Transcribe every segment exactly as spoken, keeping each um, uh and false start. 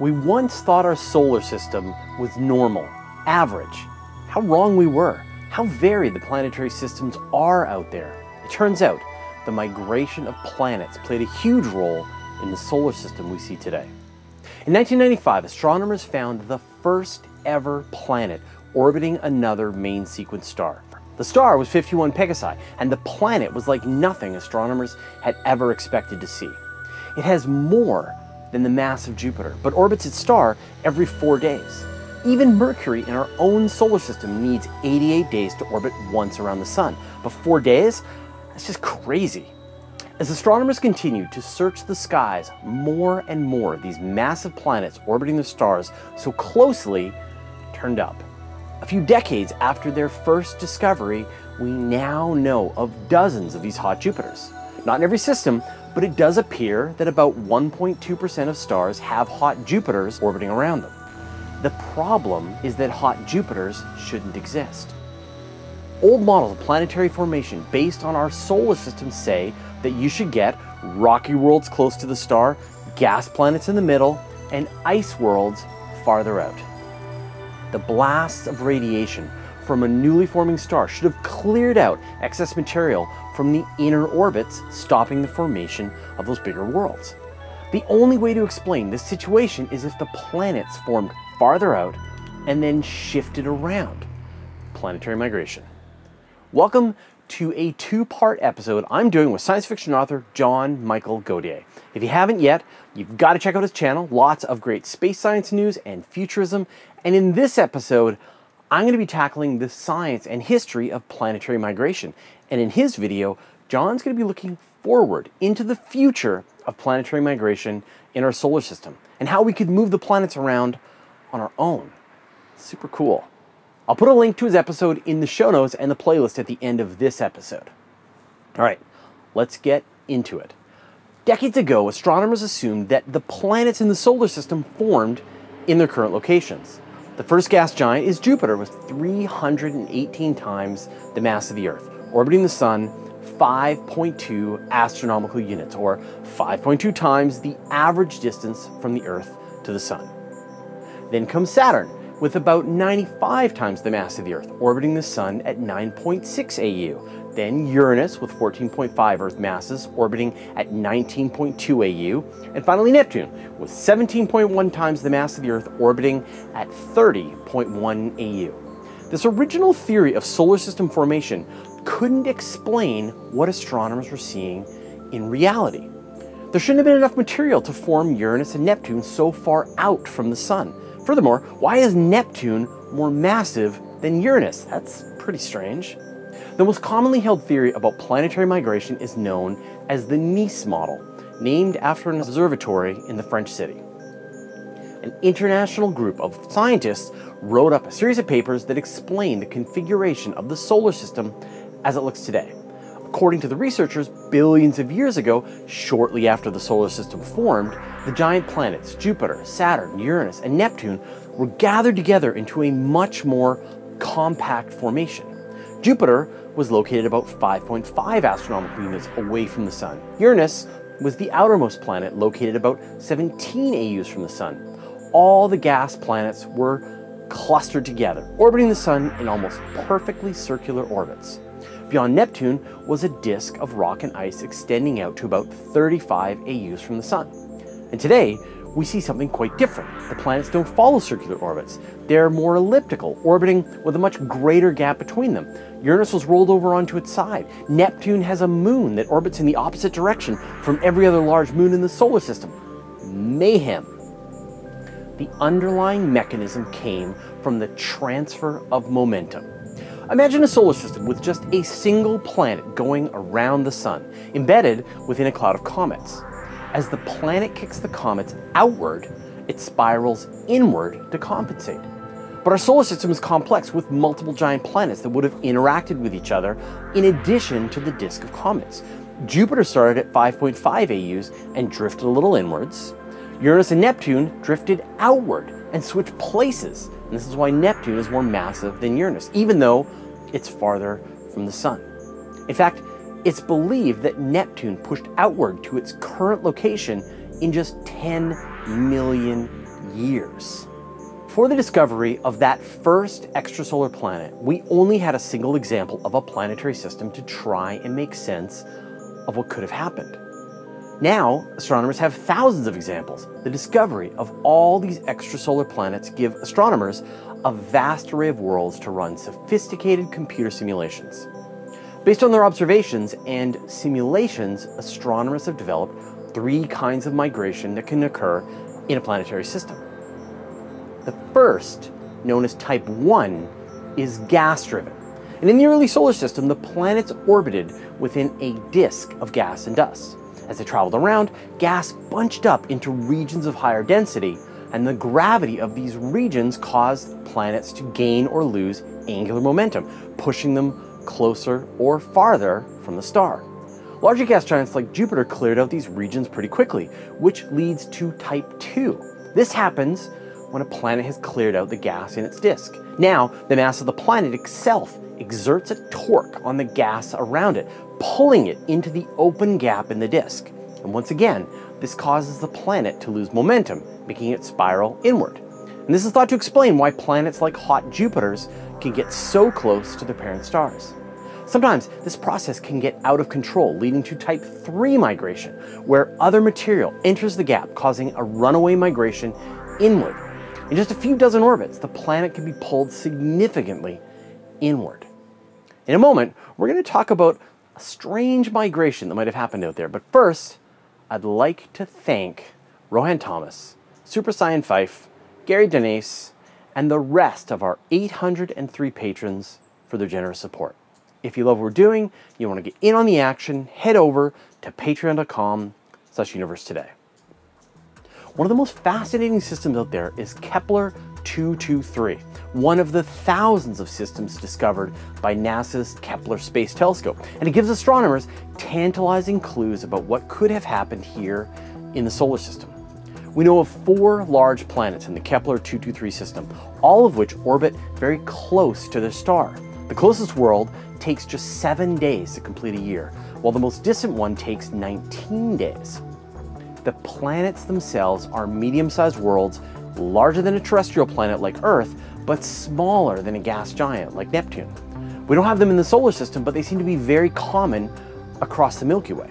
We once thought our solar system was normal, average. How wrong we were. How varied the planetary systems are out there. It turns out the migration of planets played a huge role in the solar system we see today. In nineteen ninety-five, astronomers found the first ever planet orbiting another main sequence star. The star was fifty-one Pegasi, and the planet was like nothing astronomers had ever expected to see. It has more than the mass of Jupiter, but orbits its star every four days. Even Mercury in our own solar system needs eighty-eight days to orbit once around the Sun, but four days? That's just crazy. As astronomers continued to search the skies, more and more of these massive planets orbiting their stars so closely turned up. A few decades after their first discovery, we now know of dozens of these hot Jupiters. Not in every system, but it does appear that about one point two percent of stars have hot Jupiters orbiting around them. The problem is that hot Jupiters shouldn't exist. Old models of planetary formation based on our solar system say that you should get rocky worlds close to the star, gas planets in the middle, and ice worlds farther out. The blasts of radiation from a newly forming star should have cleared out excess material from the inner orbits, stopping the formation of those bigger worlds. The only way to explain this situation is if the planets formed farther out and then shifted around. Planetary migration. Welcome to a two-part episode I'm doing with science fiction author John Michael Godier. If you haven't yet, you've got to check out his channel. Lots of great space science news and futurism. And in this episode, I'm going to be tackling the science and history of planetary migration. And in his video, John's going to be looking forward into the future of planetary migration in our solar system and how we could move the planets around on our own. Super cool. I'll put a link to his episode in the show notes and the playlist at the end of this episode. All right, let's get into it. Decades ago, astronomers assumed that the planets in the solar system formed in their current locations. The first gas giant is Jupiter, with three hundred eighteen times the mass of the Earth, orbiting the Sun five point two astronomical units, or five point two times the average distance from the Earth to the Sun. Then comes Saturn, with about ninety-five times the mass of the Earth, orbiting the Sun at nine point six A U. Then Uranus, with fourteen point five Earth masses, orbiting at nineteen point two A U. And finally Neptune, with seventeen point one times the mass of the Earth, orbiting at thirty point one A U. This original theory of solar system formation couldn't explain what astronomers were seeing in reality. There shouldn't have been enough material to form Uranus and Neptune so far out from the Sun. Furthermore, why is Neptune more massive than Uranus? That's pretty strange. The most commonly held theory about planetary migration is known as the Nice model, named after an observatory in the French city. An international group of scientists wrote up a series of papers that explained the configuration of the solar system as it looks today. According to the researchers, billions of years ago, shortly after the solar system formed, the giant planets Jupiter, Saturn, Uranus, and Neptune were gathered together into a much more compact formation. Jupiter was located about five point five astronomical units away from the Sun. Uranus was the outermost planet, located about seventeen A Us from the Sun. All the gas planets were clustered together, orbiting the Sun in almost perfectly circular orbits. Beyond Neptune was a disk of rock and ice extending out to about thirty-five A Us from the Sun. And today, we see something quite different. The planets don't follow circular orbits. They're more elliptical, orbiting with a much greater gap between them. Uranus was rolled over onto its side. Neptune has a moon that orbits in the opposite direction from every other large moon in the solar system. Mayhem. The underlying mechanism came from the transfer of momentum. Imagine a solar system with just a single planet going around the Sun, embedded within a cloud of comets. As the planet kicks the comets outward, it spirals inward to compensate. But our solar system is complex, with multiple giant planets that would have interacted with each other in addition to the disk of comets. Jupiter started at five point five A Us and drifted a little inwards. Uranus and Neptune drifted outward and switched places. And this is why Neptune is more massive than Uranus, even though it's farther from the Sun. In fact, it's believed that Neptune pushed outward to its current location in just ten million years. For the discovery of that first extrasolar planet, we only had a single example of a planetary system to try and make sense of what could have happened. Now, astronomers have thousands of examples. The discovery of all these extrasolar planets give astronomers a vast array of worlds to run sophisticated computer simulations. Based on their observations and simulations, astronomers have developed three kinds of migration that can occur in a planetary system. The first, known as type one, is gas-driven. And in the early solar system, the planets orbited within a disk of gas and dust. As they traveled around, gas bunched up into regions of higher density, and the gravity of these regions caused planets to gain or lose angular momentum, pushing them closer or farther from the star. Larger gas giants like Jupiter cleared out these regions pretty quickly, which leads to type two. This happens when a planet has cleared out the gas in its disk. Now, the mass of the planet itself exerts a torque on the gas around it, pulling it into the open gap in the disk. And once again, this causes the planet to lose momentum, making it spiral inward. And this is thought to explain why planets like hot Jupiters can get so close to their parent stars. Sometimes this process can get out of control, leading to type three migration, where other material enters the gap, causing a runaway migration inward. In just a few dozen orbits, the planet can be pulled significantly inward. In a moment, we're going to talk about a strange migration that might have happened out there. But first, I'd like to thank Rohan Thomas, Super Cyan Fife, Gary Denise, and the rest of our eight hundred and three patrons for their generous support. If you love what we're doing, you want to get in on the action, head over to patreon dot com slash universe today. One of the most fascinating systems out there is Kepler two two three, one of the thousands of systems discovered by NASA's Kepler Space Telescope, and it gives astronomers tantalizing clues about what could have happened here in the solar system. We know of four large planets in the Kepler two two three system, all of which orbit very close to their star. The closest world takes just seven days to complete a year, while the most distant one takes nineteen days. The planets themselves are medium-sized worlds, larger than a terrestrial planet like Earth, but smaller than a gas giant like Neptune. We don't have them in the solar system, but they seem to be very common across the Milky Way.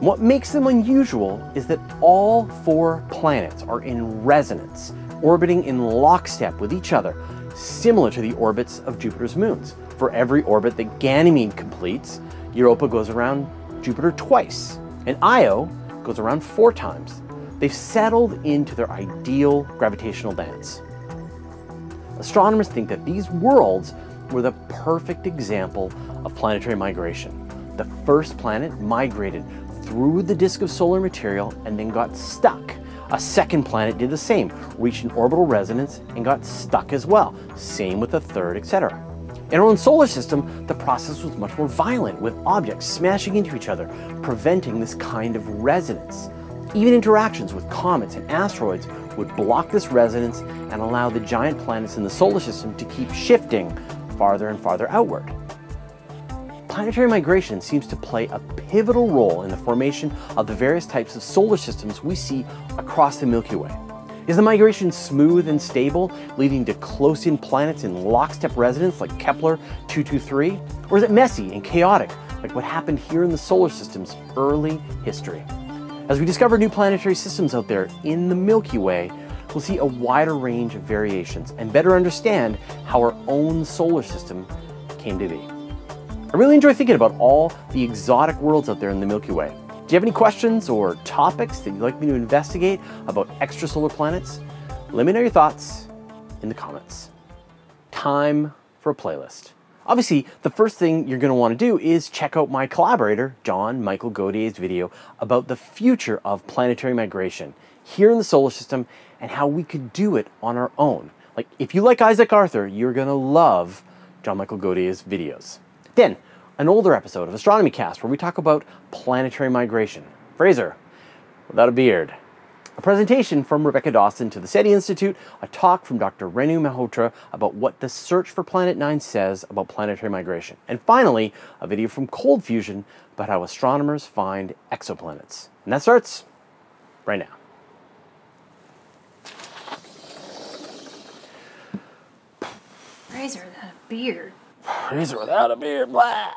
What makes them unusual is that all four planets are in resonance, orbiting in lockstep with each other, similar to the orbits of Jupiter's moons. For every orbit that Ganymede completes, Europa goes around Jupiter twice, and Io goes around four times. They've settled into their ideal gravitational dance. Astronomers think that these worlds were the perfect example of planetary migration. The first planet migrated through the disk of solar material and then got stuck. A second planet did the same, reached an orbital resonance and got stuck as well. Same with the third, et cetera. In our own solar system, the process was much more violent, with objects smashing into each other, preventing this kind of resonance. Even interactions with comets and asteroids would block this resonance and allow the giant planets in the solar system to keep shifting farther and farther outward. Planetary migration seems to play a pivotal role in the formation of the various types of solar systems we see across the Milky Way. Is the migration smooth and stable, leading to close-in planets in lockstep resonance like Kepler two two three? Or is it messy and chaotic, like what happened here in the solar system's early history? As we discover new planetary systems out there in the Milky Way, we'll see a wider range of variations and better understand how our own solar system came to be. I really enjoy thinking about all the exotic worlds out there in the Milky Way. Do you have any questions or topics that you'd like me to investigate about extrasolar planets? Let me know your thoughts in the comments. Time for a playlist. Obviously, the first thing you're going to want to do is check out my collaborator, John Michael Godier's video about the future of planetary migration here in the solar system and how we could do it on our own. Like, if you like Isaac Arthur, you're going to love John Michael Godier's videos. Then, an older episode of Astronomy Cast where we talk about planetary migration. Fraser, without a beard. A presentation from Rebecca Dawson to the SETI Institute, a talk from Doctor Renu Mahotra about what the search for Planet Nine says about planetary migration. And finally, a video from Cold Fusion about how astronomers find exoplanets. And that starts right now. Razor without a beard. Razor without a beard, blah!